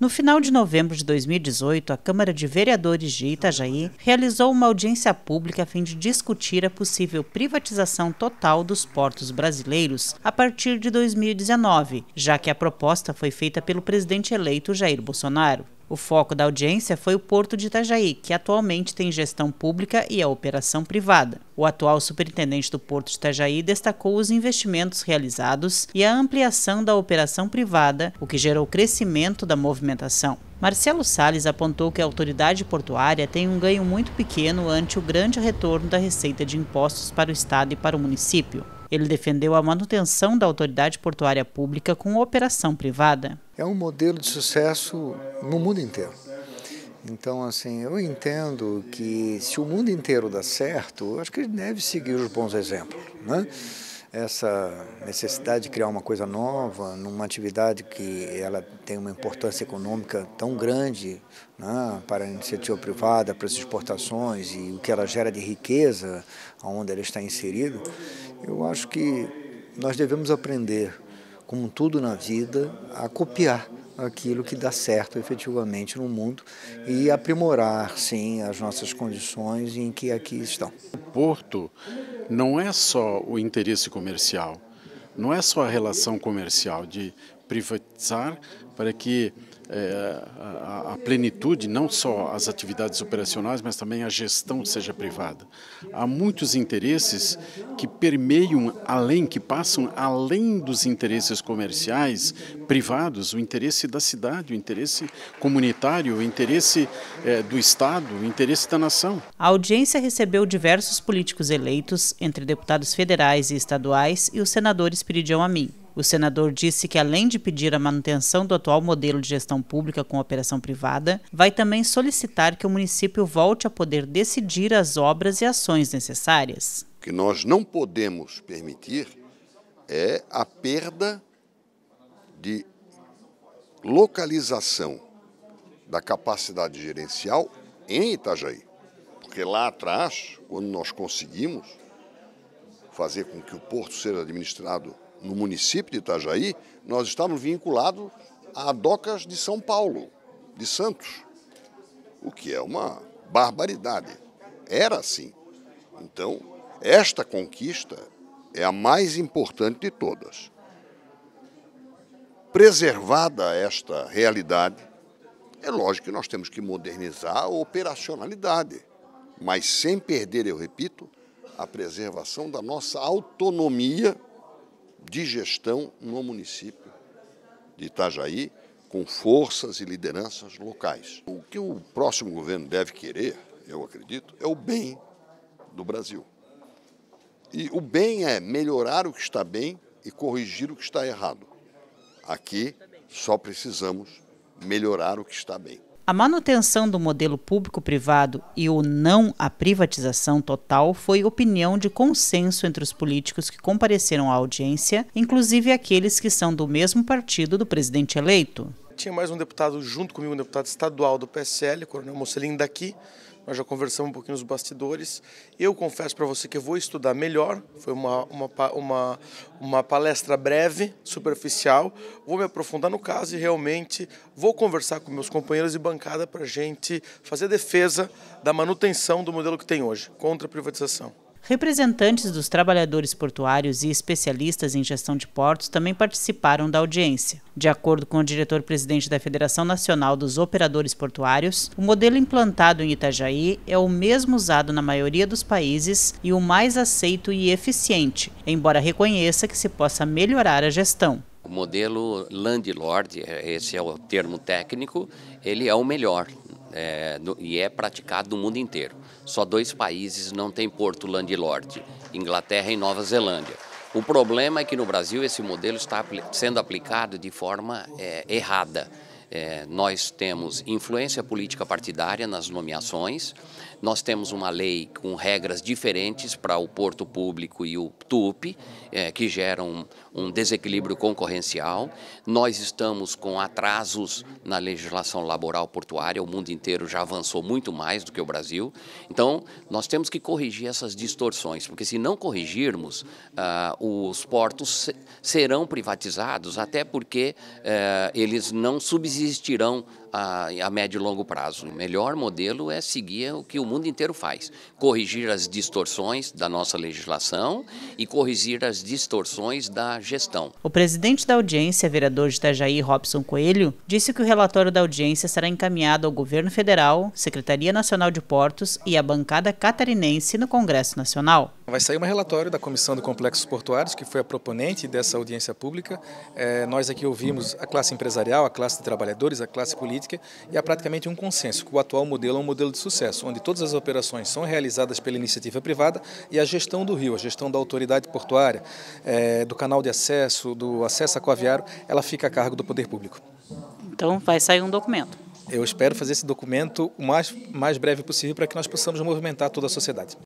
No final de novembro de 2018, a Câmara de Vereadores de Itajaí realizou uma audiência pública a fim de discutir a possível privatização total dos portos brasileiros a partir de 2019, já que a proposta foi feita pelo presidente eleito Jair Bolsonaro. O foco da audiência foi o Porto de Itajaí, que atualmente tem gestão pública e a operação privada. O atual superintendente do Porto de Itajaí destacou os investimentos realizados e a ampliação da operação privada, o que gerou crescimento da movimentação. Marcelo Salles apontou que a autoridade portuária tem um ganho muito pequeno ante o grande retorno da receita de impostos para o Estado e para o município. Ele defendeu a manutenção da autoridade portuária pública com operação privada. É um modelo de sucesso no mundo inteiro. Então, assim, eu entendo que se o mundo inteiro dá certo, eu acho que ele deve seguir os bons exemplos, né? Essa necessidade de criar uma coisa nova, numa atividade que ela tem uma importância econômica tão grande, né, para a iniciativa privada, para as exportações e o que ela gera de riqueza, onde ela está inserida, eu acho que nós devemos aprender, como tudo na vida, a copiar aquilo que dá certo efetivamente no mundo e aprimorar, sim, as nossas condições em que aqui estão. O porto não é só o interesse comercial, não é só a relação comercial de privatizar para que a plenitude, não só as atividades operacionais, mas também a gestão seja privada. Há muitos interesses que permeiam além, que passam além dos interesses comerciais privados, o interesse da cidade, o interesse comunitário, o interesse do Estado, o interesse da nação. A audiência recebeu diversos políticos eleitos, entre deputados federais e estaduais e o senador Espiridião Amin. O senador disse que, além de pedir a manutenção do atual modelo de gestão pública com operação privada, vai também solicitar que o município volte a poder decidir as obras e ações necessárias. O que nós não podemos permitir é a perda de localização da capacidade gerencial em Itajaí. Porque lá atrás, quando nós conseguimos fazer com que o porto seja administrado no município de Itajaí, nós estávamos vinculados a docas de São Paulo, de Santos, o que é uma barbaridade. Era assim. Então, esta conquista é a mais importante de todas. Preservada esta realidade, é lógico que nós temos que modernizar a operacionalidade, mas sem perder, eu repito, a preservação da nossa autonomia de gestão no município de Itajaí, com forças e lideranças locais. O que o próximo governo deve querer, eu acredito, é o bem do Brasil. E o bem é melhorar o que está bem e corrigir o que está errado. Aqui só precisamos melhorar o que está bem. A manutenção do modelo público-privado e o não à privatização total foi opinião de consenso entre os políticos que compareceram à audiência, inclusive aqueles que são do mesmo partido do presidente eleito. Tinha mais um deputado junto comigo, um deputado estadual do PSL, o coronel Mocelin daqui. Nós já conversamos um pouquinho nos bastidores. Eu confesso para você que eu vou estudar melhor. Foi uma palestra breve, superficial. Vou me aprofundar no caso e realmente vou conversar com meus companheiros de bancada para a gente fazer defesa da manutenção do modelo que tem hoje, contra a privatização. Representantes dos trabalhadores portuários e especialistas em gestão de portos também participaram da audiência. De acordo com o diretor-presidente da Federação Nacional dos Operadores Portuários, o modelo implantado em Itajaí é o mesmo usado na maioria dos países e o mais aceito e eficiente, embora reconheça que se possa melhorar a gestão. O modelo Landlord, esse é o termo técnico, ele é o melhor. E é praticado no mundo inteiro. Só dois países não têm porto landlord, Inglaterra e Nova Zelândia. O problema é que no Brasil esse modelo está sendo aplicado de forma errada. Nós temos influência política partidária nas nomeações, nós temos uma lei com regras diferentes para o porto público e o TUP, que geram um desequilíbrio concorrencial. Nós estamos com atrasos na legislação laboral portuária, o mundo inteiro já avançou muito mais do que o Brasil. Então, nós temos que corrigir essas distorções, porque se não corrigirmos, os portos serão privatizados, até porque eles não subsistirão a médio e longo prazo. O melhor modelo é seguir o que o mundo inteiro faz, corrigir as distorções da nossa legislação e corrigir as distorções da gestão. O presidente da audiência, vereador de Itajaí, Robison Coelho, disse que o relatório da audiência será encaminhado ao Governo Federal, Secretaria Nacional de Portos e à bancada catarinense no Congresso Nacional. Vai sair um relatório da Comissão do Complexo Portuários, que foi a proponente dessa audiência pública. Nós aqui ouvimos a classe empresarial, a classe de trabalhadores, a classe política, e há praticamente um consenso que o atual modelo é um modelo de sucesso, onde todas as operações são realizadas pela iniciativa privada e a gestão do rio, a gestão da autoridade portuária, do canal de acesso, do acesso aquaviário, ela fica a cargo do poder público. Então vai sair um documento. Eu espero fazer esse documento o mais breve possível para que nós possamos movimentar toda a sociedade.